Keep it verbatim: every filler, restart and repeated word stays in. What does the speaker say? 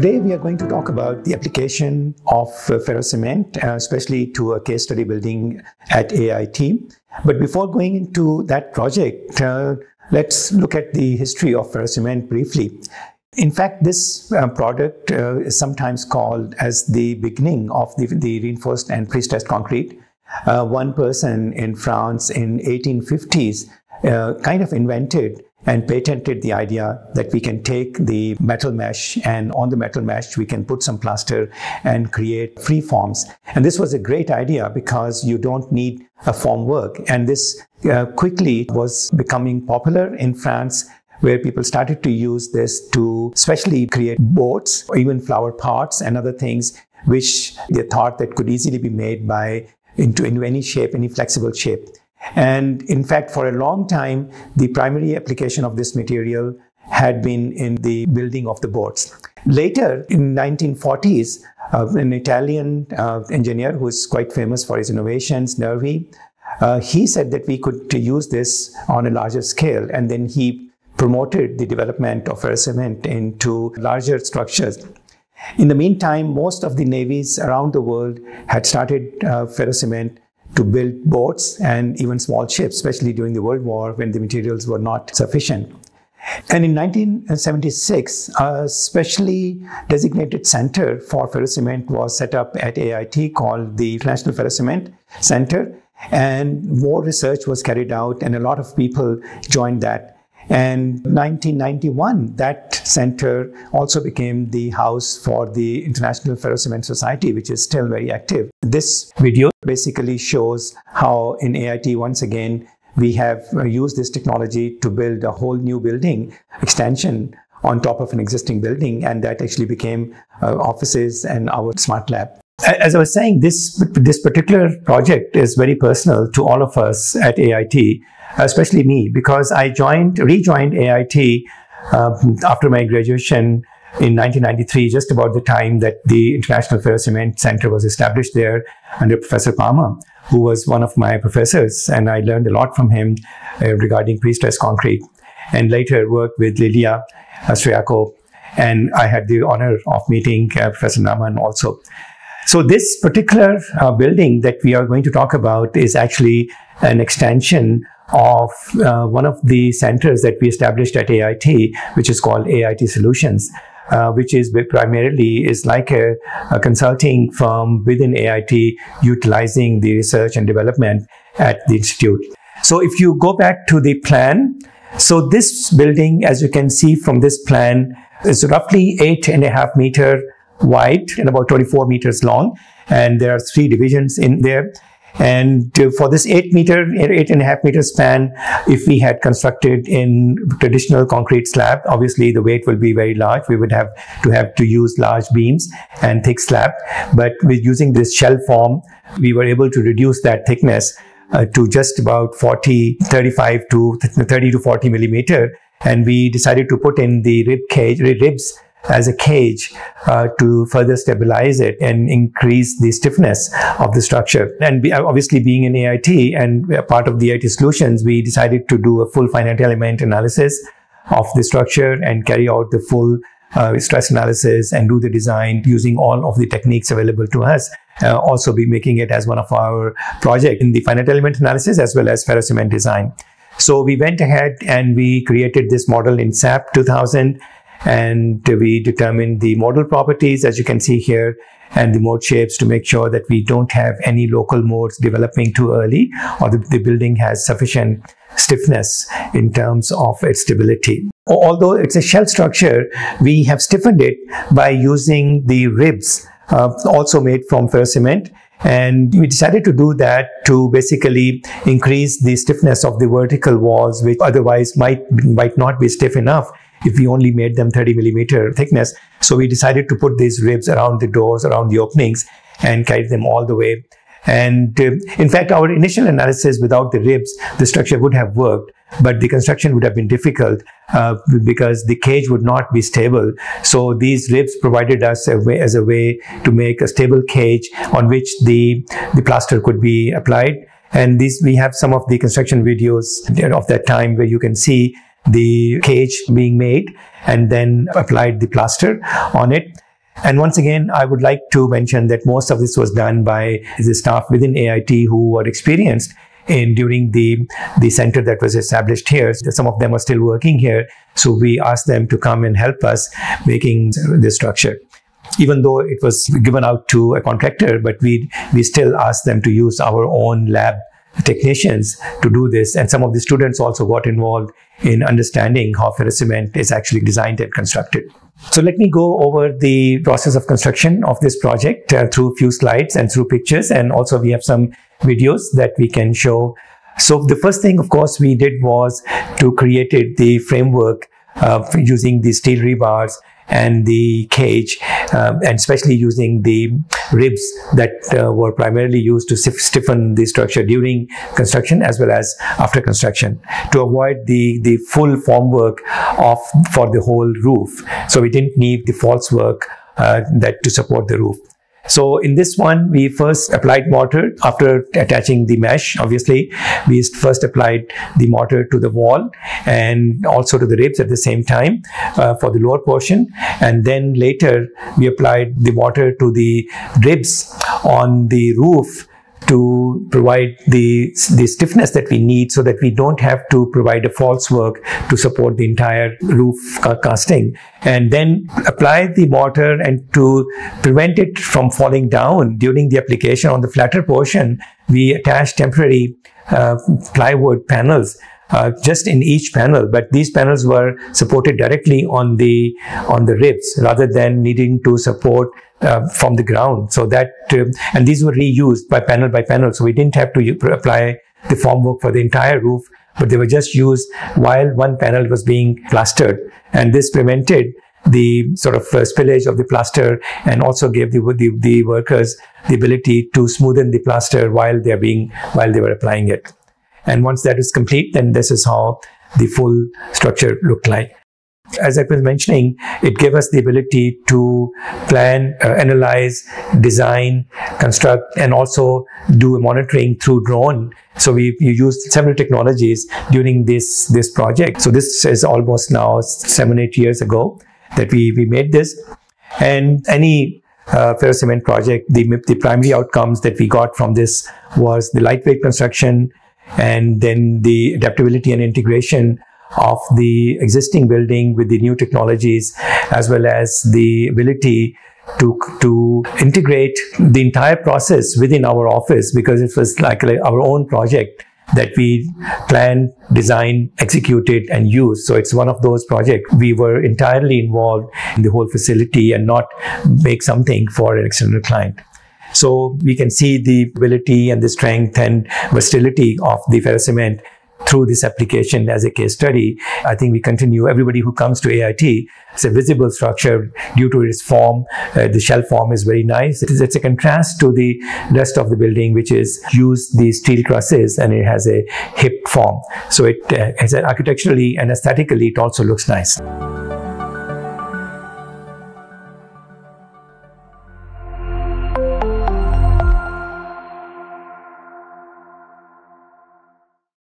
Today we are going to talk about the application of uh, ferrocement, uh, especially to a case study building at A I T. But before going into that project, uh, let's look at the history of ferrocement briefly. In fact, this uh, product uh, is sometimes called as the beginning of the, the reinforced and prestressed concrete. Uh, one person in France in eighteen fifties uh, kind of invented and patented the idea that we can take the metal mesh, and on the metal mesh we can put some plaster and create free forms. And this was a great idea because you don't need a formwork, and this uh, quickly was becoming popular in France, where people started to use this to especially create boats or even flower pots and other things which they thought that could easily be made by into, into any shape, any flexible shape. And in fact, for a long time, the primary application of this material had been in the building of the boats. Later, in the nineteen forties, uh, an Italian uh, engineer who is quite famous for his innovations, Nervi, uh, he said that we could use this on a larger scale, and then he promoted the development of ferrocement into larger structures. In the meantime, most of the navies around the world had started uh, ferrocement to build boats and even small ships, especially during the World War when the materials were not sufficient. And in nineteen seventy-six, a specially designated center for ferrocement was set up at A I T called the International Ferrocement Center, and more research was carried out and a lot of people joined that. And nineteen ninety-one, that center also became the house for the International Ferrocement Society, which is still very active. This video basically shows how in A I T, once again, we have used this technology to build a whole new building extension on top of an existing building, and that actually became uh, offices and our smart lab. As I was saying, this, this particular project is very personal to all of us at A I T, especially me, because I joined, rejoined A I T um, after my graduation in nineteen ninety-three, just about the time that the International Ferrocement Center was established there under Professor Palmer, who was one of my professors, and I learned a lot from him uh, regarding pre-stressed concrete, and later worked with Lilia Astriaco, and I had the honor of meeting uh, Professor Naman also. So this particular uh, building that we are going to talk about is actually an extension of uh, one of the centers that we established at A I T, which is called A I T Solutions, uh, which is primarily is like a, a consulting firm within A I T utilizing the research and development at the institute. So if you go back to the plan, so this building, as you can see from this plan, is roughly eight and a half meter wide and about twenty-four meters long, and there are three divisions in there. And uh, for this eight meter, eight and a half meter span, if we had constructed in traditional concrete slab, obviously the weight will be very large. We would have to have to use large beams and thick slab. But with using this shell form, we were able to reduce that thickness uh, to just about forty, thirty-five to thirty to forty millimeter. And we decided to put in the rib cage, ribs as a cage uh, to further stabilize it and increase the stiffness of the structure. And be, obviously being in A I T and part of the A I T Solutions, we decided to do a full finite element analysis of the structure and carry out the full uh, stress analysis and do the design using all of the techniques available to us. Uh, also be making it as one of our projects in the finite element analysis as well as ferrocement design. So we went ahead and we created this model in SAP two thousand, and we determined the modal properties, as you can see here, and the mode shapes to make sure that we don't have any local modes developing too early, or the, the building has sufficient stiffness in terms of its stability. Although it's a shell structure, we have stiffened it by using the ribs, uh, also made from ferrocement. And we decided to do that to basically increase the stiffness of the vertical walls, which otherwise might, might not be stiff enough if we only made them thirty millimeter thickness. So we decided to put these ribs around the doors, around the openings, and carry them all the way. And uh, in fact, our initial analysis, without the ribs, the structure would have worked, but the construction would have been difficult uh, because the cage would not be stable. So these ribs provided us a way, as a way to make a stable cage on which the, the plaster could be applied. And these, we have some of the construction videos of that time where you can see the cage being made and then applied the plaster on it. And once again, I would like to mention that most of this was done by the staff within A I T who were experienced in during the, the center that was established here. Some of them are still working here. So we asked them to come and help us making this structure. Even though it was given out to a contractor, but we, we still asked them to use our own lab technicians to do this. And some of the students also got involved in understanding how ferrocement is actually designed and constructed. So let me go over the process of construction of this project uh, through a few slides and through pictures. And also we have some videos that we can show. So the first thing, of course, we did was to created the framework uh, using the steel rebars and the cage, um, and especially using the ribs that uh, were primarily used to stiffen the structure during construction as well as after construction, to avoid the, the full formwork of, for the whole roof. So we didn't need the false work uh, that to support the roof. So in this one, we first applied mortar after attaching the mesh. Obviously, we first applied the mortar to the wall and also to the ribs at the same time uh, for the lower portion. And then later, we applied the mortar to the ribs on the roof to provide the, the stiffness that we need so that we don't have to provide a false work to support the entire roof casting. And then apply the mortar, and to prevent it from falling down during the application on the flatter portion, we attach temporary uh, plywood panels Uh, just in each panel, but these panels were supported directly on the on the ribs rather than needing to support uh, from the ground. So that uh, and these were reused by panel by panel, so we didn't have to apply the formwork for the entire roof, but they were just used while one panel was being plastered, and this prevented the sort of uh, spillage of the plaster and also gave the, the the workers the ability to smoothen the plaster while they are being while they were applying it. And once that is complete, then this is how the full structure looked like. As I was mentioning, it gave us the ability to plan, uh, analyze, design, construct, and also do a monitoring through drone. So we, we used several technologies during this, this project. So this is almost now seven, eight years ago that we, we made this. And any Uh, ferrocement project, the, the primary outcomes that we got from this was the lightweight construction, and then the adaptability and integration of the existing building with the new technologies, as well as the ability to, to integrate the entire process within our office, because it was like, like our own project that we planned, designed, executed, and used. So it's one of those projects we were entirely involved in the whole facility and not make something for an external client. So we can see the ability and the strength and versatility of the ferrocement through this application as a case study. I think we continue. Everybody who comes to A I T, it's a visible structure due to its form. Uh, the shell form is very nice. It is, it's a contrast to the rest of the building, which is used the steel trusses, and it has a hip form. So it uh, architecturally and aesthetically, it also looks nice.